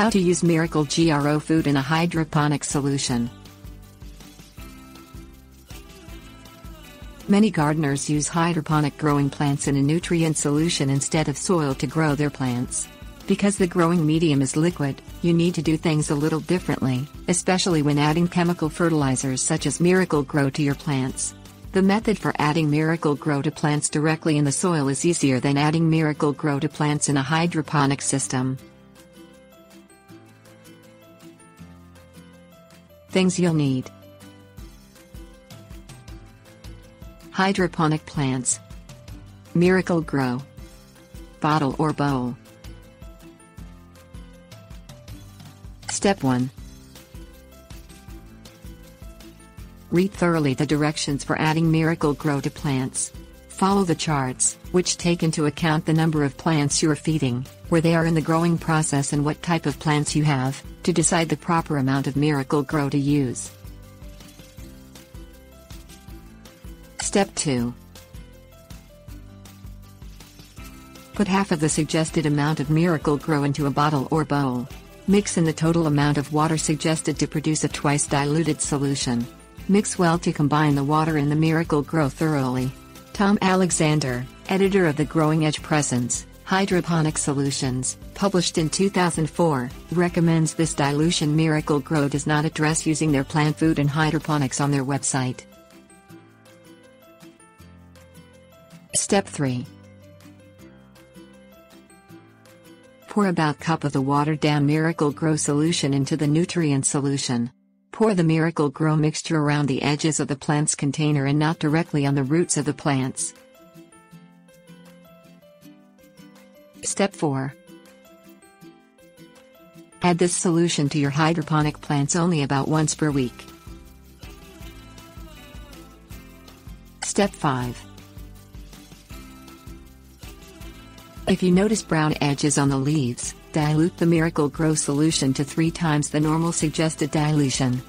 How to use Miracle-Gro food in a hydroponic solution. Many gardeners use hydroponic growing plants in a nutrient solution instead of soil to grow their plants. Because the growing medium is liquid, you need to do things a little differently, especially when adding chemical fertilizers such as Miracle-Gro to your plants. The method for adding Miracle-Gro to plants directly in the soil is easier than adding Miracle-Gro to plants in a hydroponic system. Things you'll need: hydroponic plants, Miracle-Gro, bottle or bowl. Step 1. Read thoroughly the directions for adding Miracle-Gro to plants. Follow the charts, which take into account the number of plants you are feeding, where they are in the growing process and what type of plants you have, to decide the proper amount of Miracle-Gro to use. Step 2. Put half of the suggested amount of Miracle-Gro into a bottle or bowl. Mix in the total amount of water suggested to produce a twice diluted solution. Mix well to combine the water and the Miracle-Gro thoroughly. Tom Alexander, editor of the Growing Edge Presence, Hydroponic Solutions, published in 2004, recommends this dilution. Miracle-Gro does not address using their plant food and hydroponics on their website. Step 3. Pour about cup of the watered down Miracle-Gro solution into the nutrient solution. Pour the Miracle-Gro mixture around the edges of the plant's container and not directly on the roots of the plants. Step 4. Add this solution to your hydroponic plants only about once per week. Step 5. If you notice brown edges on the leaves, dilute the Miracle-Gro solution to 3 times the normal suggested dilution.